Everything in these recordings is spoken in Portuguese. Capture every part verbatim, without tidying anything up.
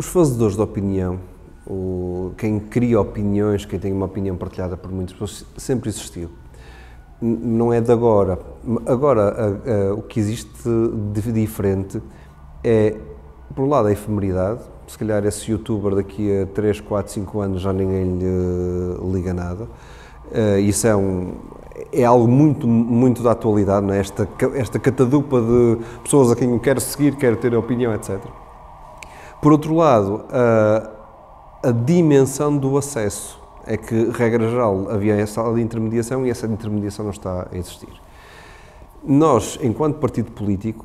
Os fazedores de opinião, o, quem cria opiniões, quem tem uma opinião partilhada por muitas pessoas, sempre existiu. Não é de agora. Agora, a, a, o que existe de diferente é, por um lado, a efemeridade. Se calhar esse youtuber daqui a três, quatro, cinco anos já ninguém lhe liga nada. Uh, isso é, um, é algo muito, muito da atualidade, não é? Esta, esta catadupa de pessoas a quem eu quero seguir, quero ter opinião, etcétera. Por outro lado, a, a dimensão do acesso é que, regra geral, havia essa intermediação e essa intermediação não está a existir. Nós, enquanto partido político,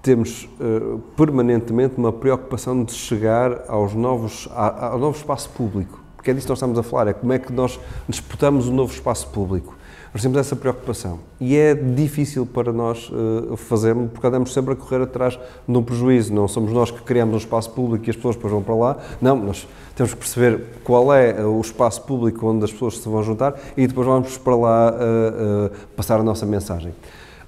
temos uh, permanentemente uma preocupação de chegar aos novos, a, ao novo espaço público, porque é disso que nós estamos a falar, é como é que nós disputamos o novo espaço público. Nós temos essa preocupação e é difícil para nós uh, fazermos, porque andamos sempre a correr atrás de um prejuízo. Não somos nós que criamos um espaço público e as pessoas depois vão para lá. Não, nós temos que perceber qual é o espaço público onde as pessoas se vão juntar e depois vamos para lá uh, uh, passar a nossa mensagem.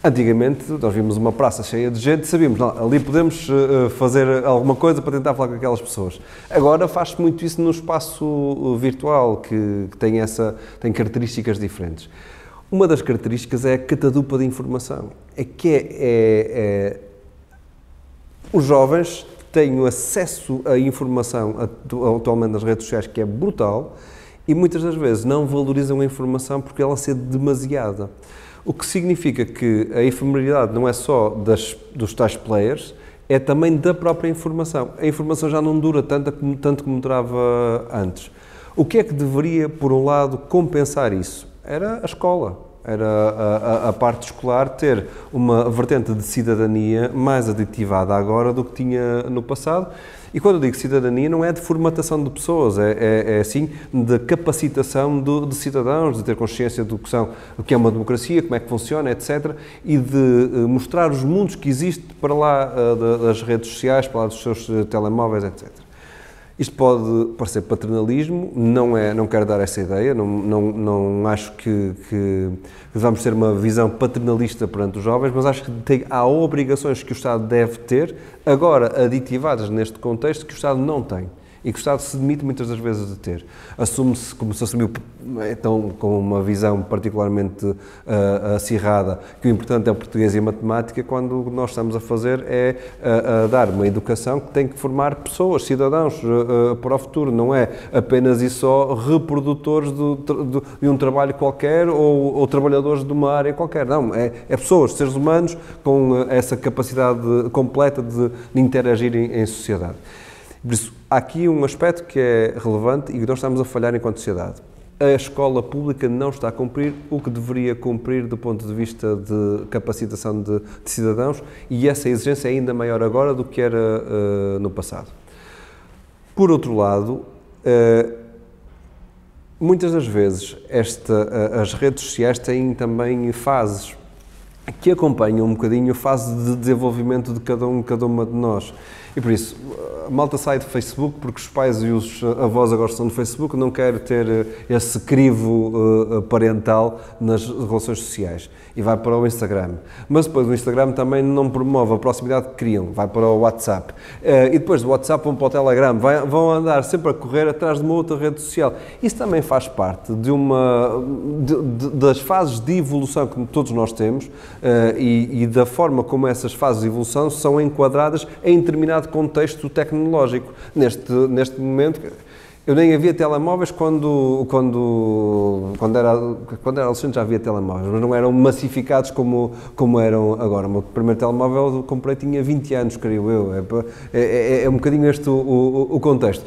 Antigamente, nós vimos uma praça cheia de gente e sabíamos, não, ali podemos uh, fazer alguma coisa para tentar falar com aquelas pessoas. Agora faz-se muito isso no espaço virtual, que, que tem, essa, tem características diferentes. Uma das características é a catadupa de informação. É que é, é, é, os jovens têm acesso à informação atualmente nas redes sociais, que é brutal, e muitas das vezes não valorizam a informação porque ela é demasiada. O que significa que a efemeridade não é só das, dos tais players, é também da própria informação. A informação já não dura tanto como, tanto como durava antes. O que é que deveria, por um lado, compensar isso? Era a escola, era a, a, a parte escolar ter uma vertente de cidadania mais aditivada agora do que tinha no passado. E quando eu digo cidadania, não é de formatação de pessoas, é, é, é sim de capacitação do, de cidadãos, de ter consciência do que, são, do que é uma democracia, como é que funciona, etcétera. E de mostrar os mundos que existem para lá das redes sociais, para lá dos seus telemóveis, etcétera. Isto pode parecer paternalismo, não, é, não quero dar essa ideia, não, não, não acho que, que vamos ter uma visão paternalista perante os jovens, mas acho que tem, há obrigações que o Estado deve ter, agora aditivadas neste contexto, que o Estado não tem e que o Estado se demite muitas das vezes de ter. Assume-se, como se assumiu então, com uma visão particularmente uh, acirrada, que o importante é o português e a matemática, quando o que nós estamos a fazer é uh, a dar uma educação que tem que formar pessoas, cidadãos, uh, para o futuro, não é apenas e só reprodutores do, do, de um trabalho qualquer ou, ou trabalhadores de uma área qualquer, não, é, é pessoas, seres humanos, com essa capacidade completa de, de interagir em, em sociedade. Por isso, há aqui um aspecto que é relevante e que nós estamos a falhar enquanto sociedade. A escola pública não está a cumprir o que deveria cumprir do ponto de vista de capacitação de, de cidadãos e essa exigência é ainda maior agora do que era uh, no passado. Por outro lado, uh, muitas das vezes esta, uh, as redes sociais têm também fases que acompanham um bocadinho a fase de desenvolvimento de cada um, cada uma de nós. E por isso, a malta sai do Facebook porque os pais e os avós agora estão no Facebook, não querem ter esse crivo parental nas relações sociais e vai para o Instagram. Mas depois o Instagram também não promove a proximidade que criam, vai para o WhatsApp. E depois do WhatsApp vão para o Telegram, vão andar sempre a correr atrás de uma outra rede social. Isso também faz parte de uma, de, de, das fases de evolução que todos nós temos e, e da forma como essas fases de evolução são enquadradas em determinado contexto tecnológico. Neste, neste momento, eu nem havia telemóveis quando, quando, quando, era, quando era adolescente já havia telemóveis, mas não eram massificados como, como eram agora. O meu primeiro telemóvel eu comprei tinha vinte anos, creio eu. É, é, é um bocadinho este o, o, o contexto.